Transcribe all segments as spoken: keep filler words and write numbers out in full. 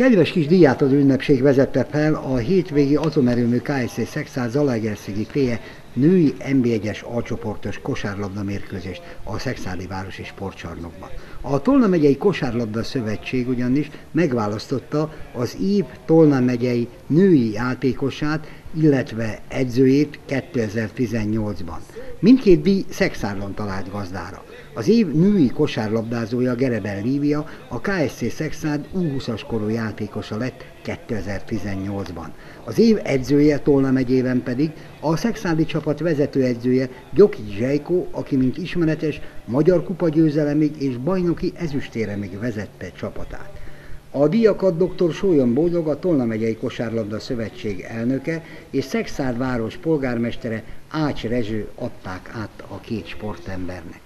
Kedves kis díját az ünnepség vezette fel a hétvégi Atomerőmű ká es cé Szekszárd Zalaegerszegi féle női en bé egyes alcsoportos kosárlabda mérkőzést a Szekszárdi Városi Sportcsarnokban. A Tolna megyei Kosárlabda Szövetség ugyanis megválasztotta az év Tolna megyei női játékosát, illetve edzőjét kétezer-tizennyolcban. Mindkét díj Szekszárdon talált gazdára. Az év női kosárlabdázója Gerebel Lívia a ká es cé Szekszárd U húszas korú játékosa lett kétezer-tizennyolcban. Az év edzője Tolna megyében pedig a szekszárdi csapat vezetőedzője Djokics Zseljko, aki mint ismeretes magyar kupa győzelemig és bajnoki ezüstéremig vezette csapatát. A díjakat dr. Sólyom Boldog, a Tolna megyei Kosárlabda Szövetség elnöke és Szekszárd város polgármestere Ács Rezső adták át a két sportembernek.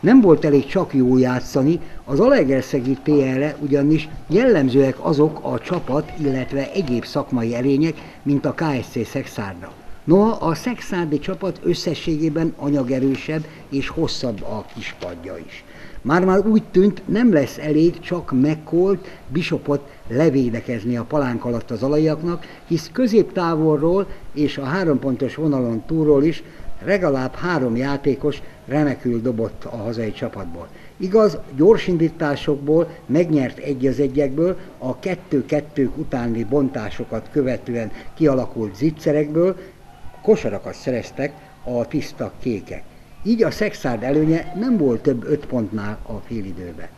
Nem volt elég csak jól játszani, az zalaegerszegi té erre ugyanis jellemzőek azok a csapat, illetve egyéb szakmai erények, mint a ká es cé Szekszárdra. Noha a szekszárdi csapat összességében anyagerősebb és hosszabb a kispadja is. Már-már úgy tűnt, nem lesz elég csak Mekkolt Bishopot levédekezni a palánk alatt az alaiaknak, hisz középtávolról és a hárompontos vonalon túlról is legalább három játékos remekül dobott a hazai csapatból. Igaz, gyors indításokból, megnyert egy az egyekből, a kettő-kettők utáni bontásokat követően kialakult zicserekből kosarakat szereztek a tiszta kékek. Így a Szekszárd előnye nem volt több öt pontnál a félidőben.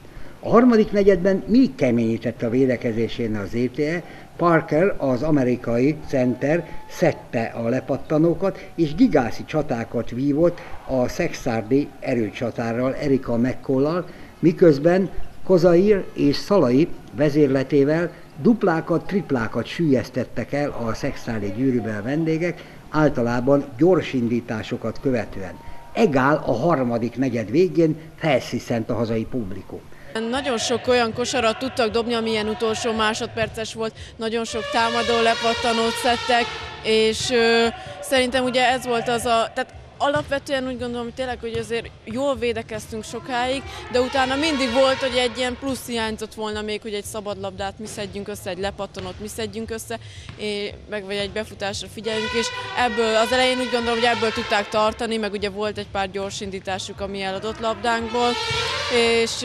A harmadik negyedben még keményített a védekezésén az zé té e, Parker, az amerikai center szedte a lepattanókat, és gigászi csatákat vívott a szekszárdi erőcsatárral, Erika McColl-al, miközben Kozai és Szalai vezérletével duplákat, triplákat süllyesztettek el a szekszárdi gyűrűben vendégek, általában gyors indításokat követően. Egál a harmadik negyed végén felsziszent a hazai publikum. Nagyon sok olyan kosarat tudtak dobni, amilyen utolsó másodperces volt, nagyon sok támadó lepattanót szedtek, és ö, szerintem ugye ez volt az a... Tehát alapvetően úgy gondolom, hogy tényleg, hogy azért jól védekeztünk sokáig, de utána mindig volt, hogy egy ilyen plusz hiányzott volna még, hogy egy szabadlabdát mi szedjünk össze, egy lepattanót mi szedjünk össze, és meg vagy egy befutásra figyeljünk, és ebből az elején úgy gondolom, hogy ebből tudták tartani, meg ugye volt egy pár gyors indításuk a mi eladott labdánkból, és...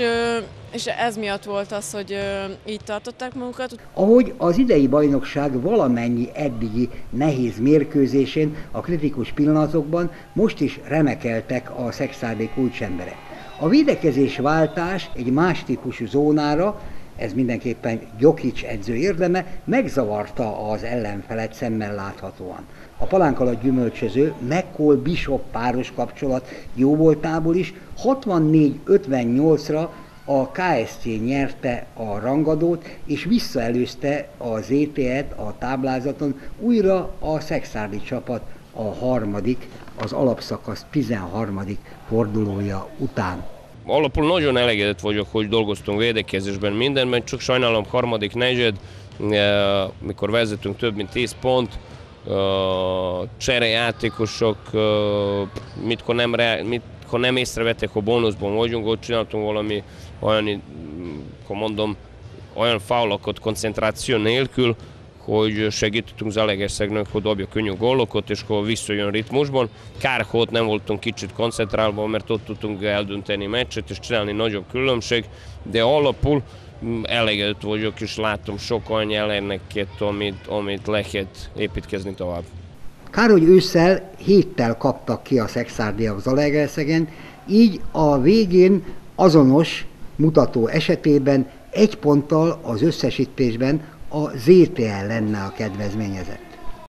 És ez miatt volt az, hogy ö, így tartották magukat. Ahogy az idei bajnokság valamennyi eddigi nehéz mérkőzésén, a kritikus pillanatokban most is remekeltek a szekszárdi kulcsemberek. A védekezésváltás egy más típusú zónára, ez mindenképpen Djokics edző érdeme, megzavarta az ellenfelet szemmel láthatóan. A palánk alatt gyümölcsöző Mekkoll Bishop páros kapcsolat jó voltából is hatvannégy ötvennyolcra a ká es cé nyerte a rangadót, és visszaelőzte a zé té e-t a táblázaton, újra a szekszárdi csapat a harmadik, az alapszakasz tizenharmadik fordulója után. Alapul nagyon elégedett vagyok, hogy dolgoztunk védekezésben mindenben, csak sajnálom harmadik negyed, mikor vezetünk több mint tíz pont, cserejátékosok, mitkor nem, mit, nem észrevettek, hogy bónuszban vagyunk, ott csináltunk valami olyan, mondom, olyan faulokat koncentráció nélkül, hogy segítettünk Zalaegerszegnek, hogy dobja könnyű gólokat, és hogy visszajön ritmusban. Kár, hogy nem voltunk kicsit koncentrálva, mert ott tudtunk eldönteni meccset, és csinálni nagyobb különbség, de alapul elégedett vagyok, és látom sok olyan jeleneket, amit, amit lehet építkezni tovább. Kár, hogy ősszel héttel kaptak ki a szekszárdiak Zalaegerszegen, így a végén azonos mutató esetében egy ponttal az összesítésben a zé té e lenne a kedvezményezett.